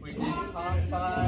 We did pass by.